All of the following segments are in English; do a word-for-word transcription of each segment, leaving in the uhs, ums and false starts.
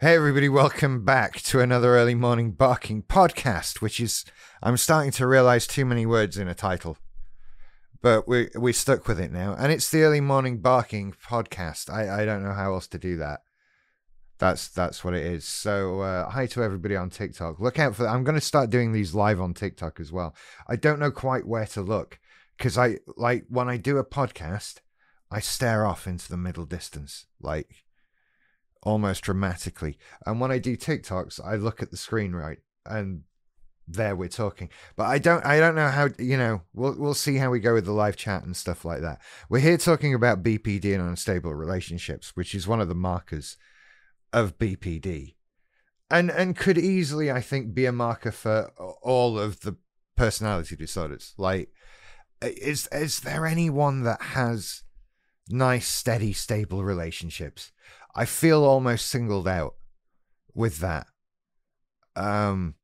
Hey everybody, welcome back to another Early Morning Barking podcast, which is, I'm starting to realize too many words in a title, but we we stuck with it now, and it's the Early Morning Barking podcast. I, I don't know how else to do that. That's that's what it is. So uh, hi to everybody on TikTok. Look out for that. I'm going to start doing these live on TikTok as well. I don't know quite where to look because I like when I do a podcast, I stare off into the middle distance, like almost dramatically. And when I do TikToks, I look at the screen, right, and there we're talking. But I don't, I don't know how, you know, we'll we'll see how we go with the live chat and stuff like that. We're here talking about B P D and unstable relationships, which is one of the markers of B P D, and and could easily, I think, be a marker for all of the personality disorders. Like, is is there anyone that has nice, steady, stable relationships? I feel almost singled out with that. Um,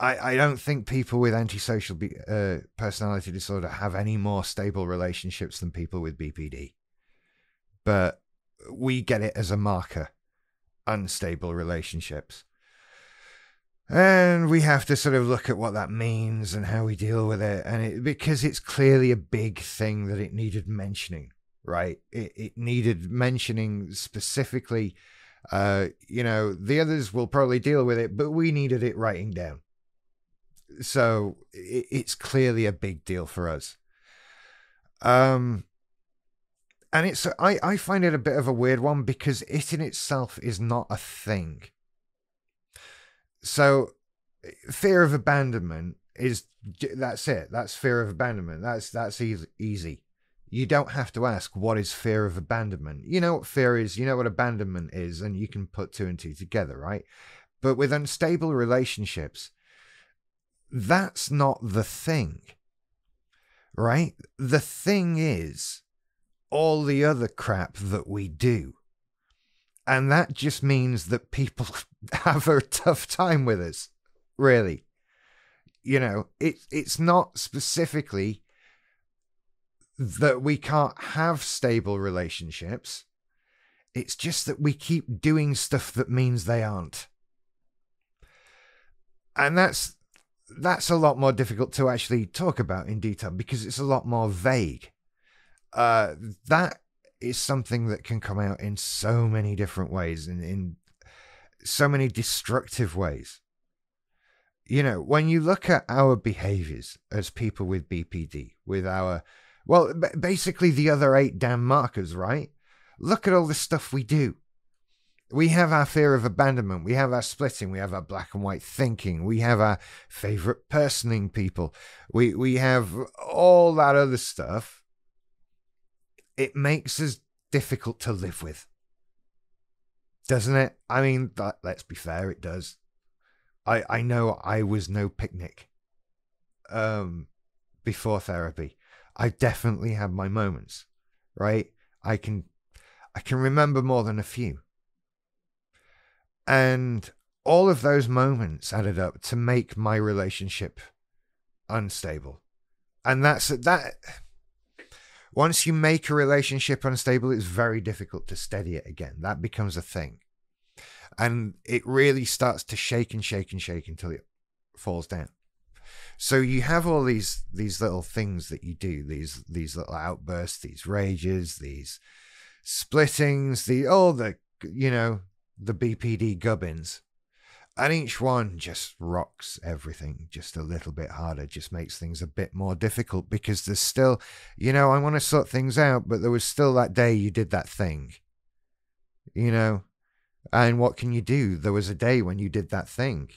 I, I don't think people with antisocial be, uh, personality disorder have any more stable relationships than people with B P D. But we get it as a marker, unstable relationships. And we have to sort of look at what that means and how we deal with it. And it, because it's clearly a big thing that it needed mentioning. Right, it, it needed mentioning specifically. Uh, you know, the others will probably deal with it, but we needed it writing down. So it, it's clearly a big deal for us. Um, and it's I I find it a bit of a weird one because it in itself is not a thing. So fear of abandonment is that's it. That's fear of abandonment. That's that's easy. easy. You don't have to ask, what is fear of abandonment? You know what fear is, you know what abandonment is, and you can put two and two together, right? But with unstable relationships, that's not the thing, right? The thing is all the other crap that we do. And that just means that people have a tough time with us, really. You know, it, it's not specifically that we can't have stable relationships. It's just that we keep doing stuff that means they aren't. And that's that's a lot more difficult to actually talk about in detail because it's a lot more vague. Uh, that is something that can come out in so many different ways and in so many destructive ways. You know, when you look at our behaviors as people with B P D, with our Well, basically the other eight damn markers, right? Look at all the stuff we do. We have our fear of abandonment. We have our splitting. We have our black and white thinking. We have our favorite personing people. We, we have all that other stuff. It makes us difficult to live with, doesn't it? I mean, that, let's be fair, it does. I, I know I was no picnic um, before therapy. I definitely had my moments, right? I can, I can remember more than a few. And all of those moments added up to make my relationship unstable. And that's that. Once you make a relationship unstable, it's very difficult to steady it again. That becomes a thing. And it really starts to shake and shake and shake until it falls down. So you have all these these little things that you do, these these little outbursts, these rages, these splittings, the all the you know the B P D gubbins, and each one just rocks everything just a little bit harder, just makes things a bit more difficult because there's still, you know, I want to sort things out, but there was still that day you did that thing, you know, and what can you do? There was a day when you did that thing.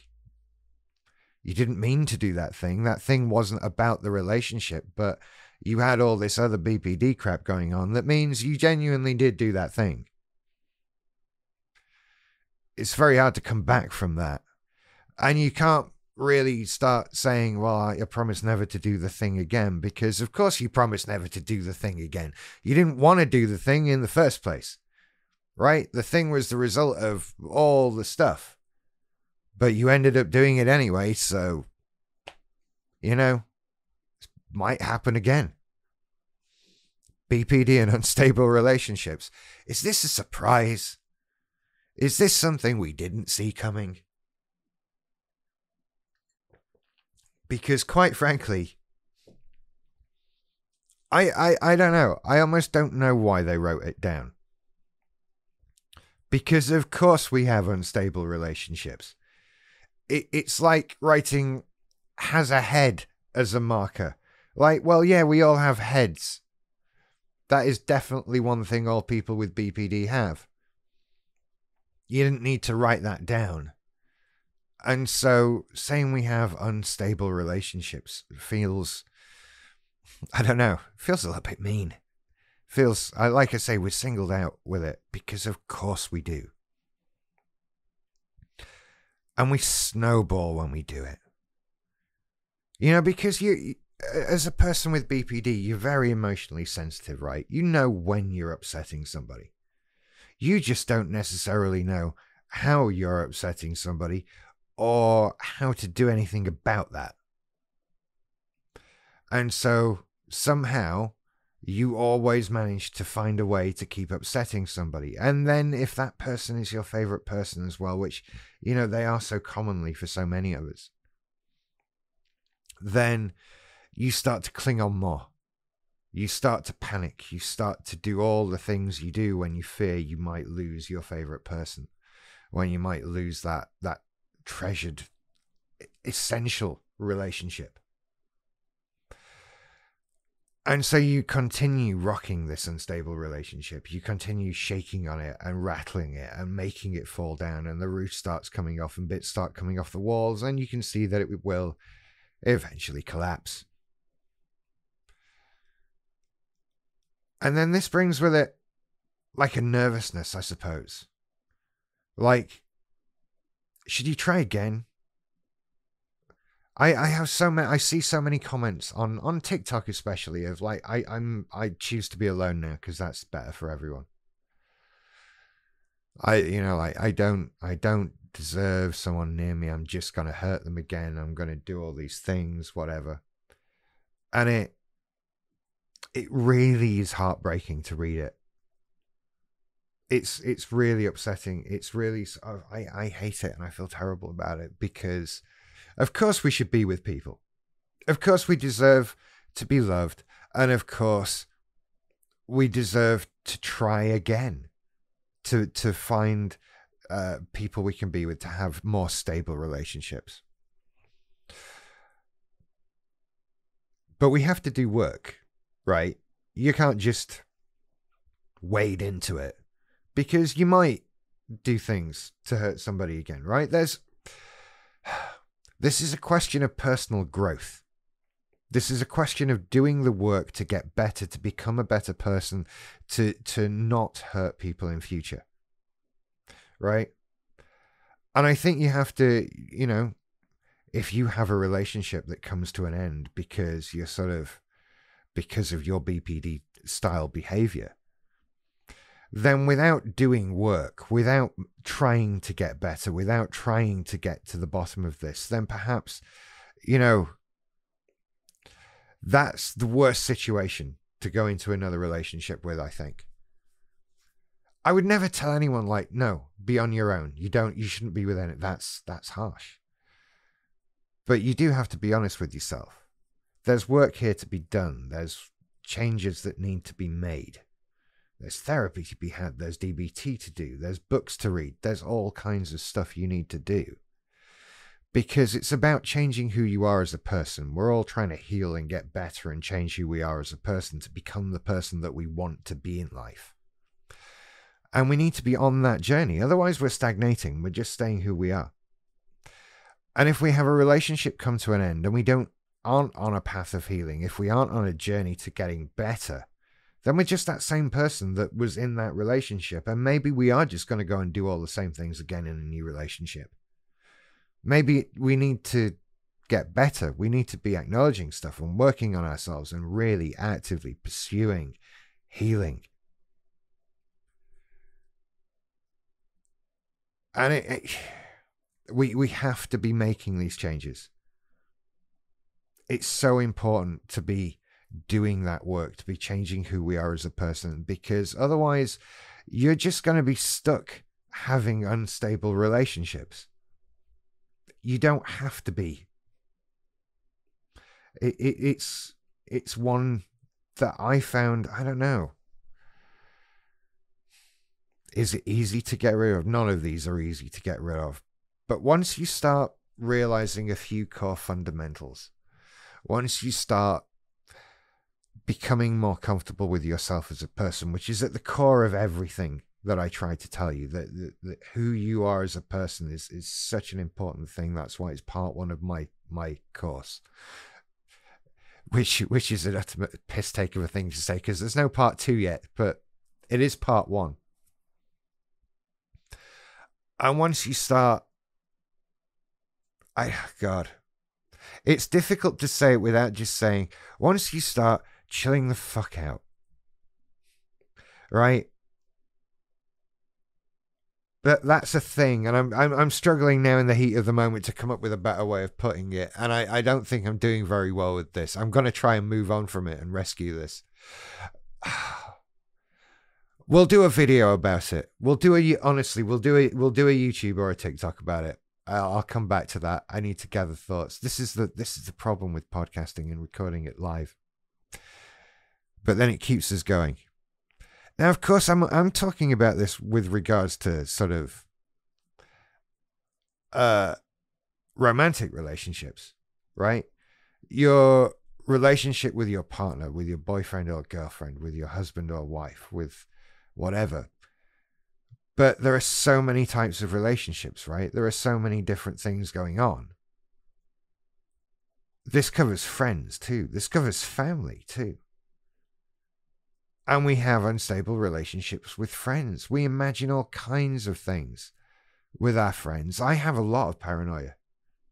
You didn't mean to do that thing. That thing wasn't about the relationship, but you had all this other B P D crap going on. That means you genuinely did do that thing. It's very hard to come back from that. And you can't really start saying, well, I promise never to do the thing again, because of course you promised never to do the thing again. You didn't want to do the thing in the first place, right? The thing was the result of all the stuff. But you ended up doing it anyway, so, you know, it might happen again. B P D and unstable relationships. Is this a surprise? Is this something we didn't see coming? Because quite frankly, I, I, I don't know. I almost don't know why they wrote it down. Because of course we have unstable relationships. It, it's like writing has a head as a marker. Like, well, yeah, we all have heads. That is definitely one thing all people with B P D have. You didn't need to write that down. And so saying we have unstable relationships feels, I don't know, feels a little bit mean. Feels, I like I say, we're singled out with it because of course we do. And we snowball when we do it. You know, because you, as a person with B P D, you're very emotionally sensitive, right? You know when you're upsetting somebody. You just don't necessarily know how you're upsetting somebody or how to do anything about that. And so somehow you always manage to find a way to keep upsetting somebody. And then if that person is your favorite person as well, which, you know, they are so commonly for so many of us, then you start to cling on more. You start to panic. You start to do all the things you do when you fear you might lose your favorite person, when you might lose that, that treasured, essential relationship. And so you continue rocking this unstable relationship. You continue shaking on it and rattling it and making it fall down, and the roof starts coming off and bits start coming off the walls, and you can see that it will eventually collapse. And then this brings with it like a nervousness, I suppose. Like, should you try again? I, I have so many, I see so many comments on, on TikTok especially of like, I, I'm, I choose to be alone now because that's better for everyone. I, you know, like I don't, I don't deserve someone near me. I'm just going to hurt them again. I'm going to do all these things, whatever. And it, it really is heartbreaking to read it. It's, it's really upsetting. It's really, I, I hate it and I feel terrible about it because of course we should be with people. Of course we deserve to be loved. And of course we deserve to try again, to, to find uh, people we can be with, to have more stable relationships. But we have to do work, right? You can't just wade into it because you might do things to hurt somebody again, right? There's... This is a question of personal growth. This is a question of doing the work to get better, to become a better person, to, to not hurt people in future. Right? And I think you have to, you know, if you have a relationship that comes to an end because you're sort of, because of your B P D style behavior, then without doing work, without trying to get better, without trying to get to the bottom of this, then perhaps, you know, that's the worst situation to go into another relationship with, I think. I would never tell anyone like, no, be on your own. You don't, you shouldn't be with anyone. That's, that's harsh. But you do have to be honest with yourself. There's work here to be done. There's changes that need to be made. There's therapy to be had, there's D B T to do, there's books to read, there's all kinds of stuff you need to do. Because it's about changing who you are as a person. We're all trying to heal and get better and change who we are as a person to become the person that we want to be in life. And we need to be on that journey, otherwise we're stagnating, we're just staying who we are. And if we have a relationship come to an end and we don't aren't on a path of healing, if we aren't on a journey to getting better, then we're just that same person that was in that relationship. And maybe we are just going to go and do all the same things again in a new relationship. Maybe we need to get better. We need to be acknowledging stuff and working on ourselves and really actively pursuing healing. And it, it, we, we have to be making these changes. It's so important to be doing that work, to be changing who we are as a person, because otherwise you're just going to be stuck having unstable relationships. You don't have to be. It, it, it's, it's one that I found, I don't know. Is it easy to get rid of? None of these are easy to get rid of. But once you start realizing a few core fundamentals, once you start becoming more comfortable with yourself as a person, which is at the core of everything that I try to tell you, that, that, that who you are as a person is, is such an important thing. That's why it's part one of my, my course, which, which is an ultimate piss take of a thing to say, because there's no part two yet, but it is part one. And once you start, I, God, it's difficult to say it without just saying, once you start chilling the fuck out, right? But that's a thing, and I'm, I'm I'm struggling now in the heat of the moment to come up with a better way of putting it, and I, I don't think I'm doing very well with this. I'm going to try and move on from it and rescue this. We'll do a video about it. We'll do a honestly, we'll do a we'll do a YouTube or a TikTok about it. I'll come back to that. I need to gather thoughts. This is the this is the problem with podcasting and recording it live. But then it keeps us going. Now, of course, I'm I'm talking about this with regards to sort of uh, romantic relationships, right? Your relationship with your partner, with your boyfriend or girlfriend, with your husband or wife, with whatever. But there are so many types of relationships, right? There are so many different things going on. This covers friends too. This covers family too. And we have unstable relationships with friends. We imagine all kinds of things with our friends. I have a lot of paranoia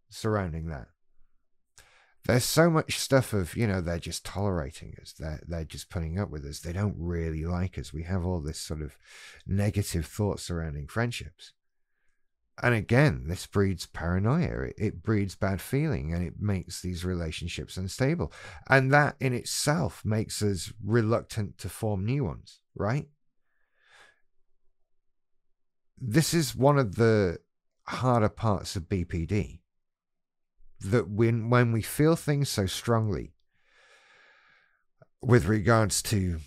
surrounding that. There's so much stuff of, you know, they're just tolerating us. They're, they're just putting up with us. They don't really like us. We have all this sort of negative thoughts surrounding friendships. And again, this breeds paranoia. It, it breeds bad feeling, and it makes these relationships unstable. And that in itself makes us reluctant to form new ones, right? This is one of the harder parts of B P D. That when, when we feel things so strongly with regards to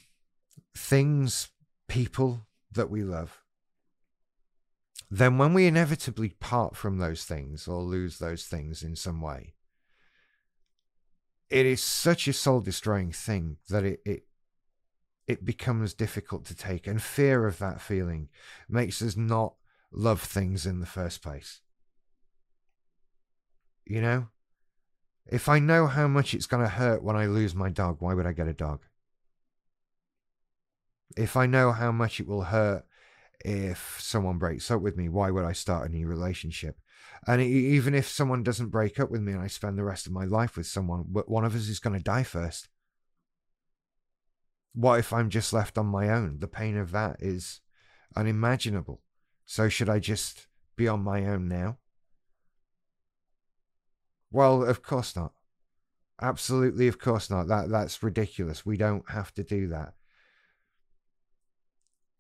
things, people that we love, then when we inevitably part from those things or lose those things in some way, it is such a soul-destroying thing that it, it, it becomes difficult to take. And fear of that feeling makes us not love things in the first place. You know, if I know how much it's going to hurt when I lose my dog, why would I get a dog? If I know how much it will hurt if someone breaks up with me, why would I start a new relationship? And even if someone doesn't break up with me and I spend the rest of my life with someone, one of us is going to die first. What if I'm just left on my own? The pain of that is unimaginable. So should I just be on my own now? Well, of course not. Absolutely, of course not. That, that's ridiculous. We don't have to do that.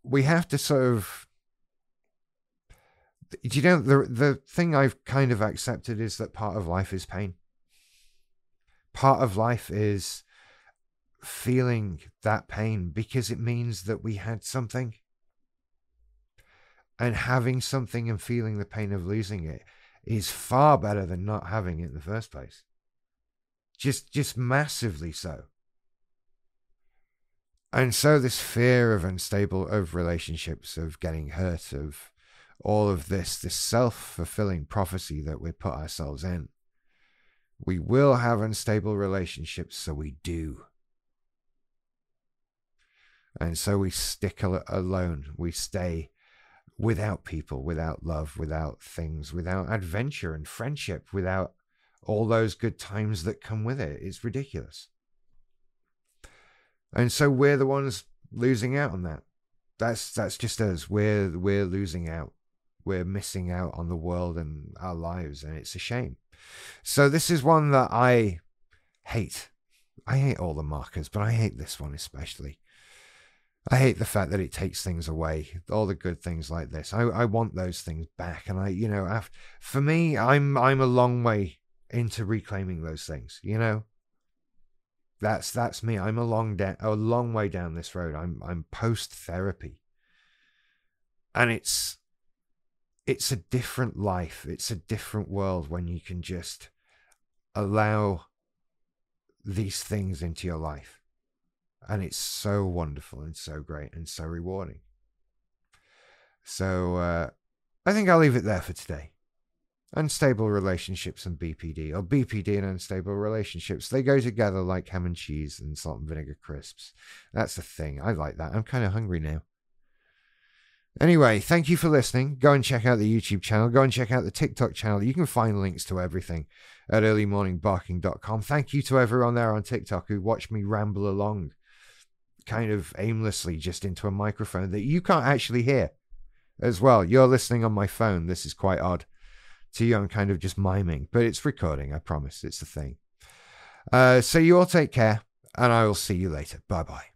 We have to sort of... You know, the, the thing I've kind of accepted is that part of life is pain. Part of life is feeling that pain because it means that we had something. And having something and feeling the pain of losing it is far better than not having it in the first place. Just, just massively so. And so this fear of unstable, of relationships, of getting hurt, of all of this, this self-fulfilling prophecy that we put ourselves in. We will have unstable relationships, so we do. And so we stick al- alone. We stay without people, without love, without things, without adventure and friendship, without all those good times that come with it. It's ridiculous. And so we're the ones losing out on that. That's that's just us. We're, we're losing out. We're missing out on the world and our lives, and it's a shame. So this is one that I hate. I hate all the markers, but I hate this one especially. I hate the fact that it takes things away, all the good things like this. I, I want those things back. And I, you know, after, for me, I'm, I'm a long way into reclaiming those things, you know. That's, that's me. I'm a long, a long way down this road. I'm, I'm post-therapy. And it's, it's a different life. It's a different world when you can just allow these things into your life. And it's so wonderful and so great and so rewarding. So uh, I think I'll leave it there for today. Unstable relationships and B P D, or B P D and unstable relationships. They go together like ham and cheese and salt and vinegar crisps. That's the thing. I like that. I'm kind of hungry now. Anyway, thank you for listening. Go and check out the YouTube channel. Go and check out the TikTok channel. You can find links to everything at early morning barking dot com. Thank you to everyone there on TikTok who watched me ramble along kind of aimlessly just into a microphone that you can't actually hear as well. You're listening on my phone. This is quite odd to you. I'm kind of just miming, but it's recording. I promise. It's a thing. Uh, so you all take care, and I will see you later. Bye-bye.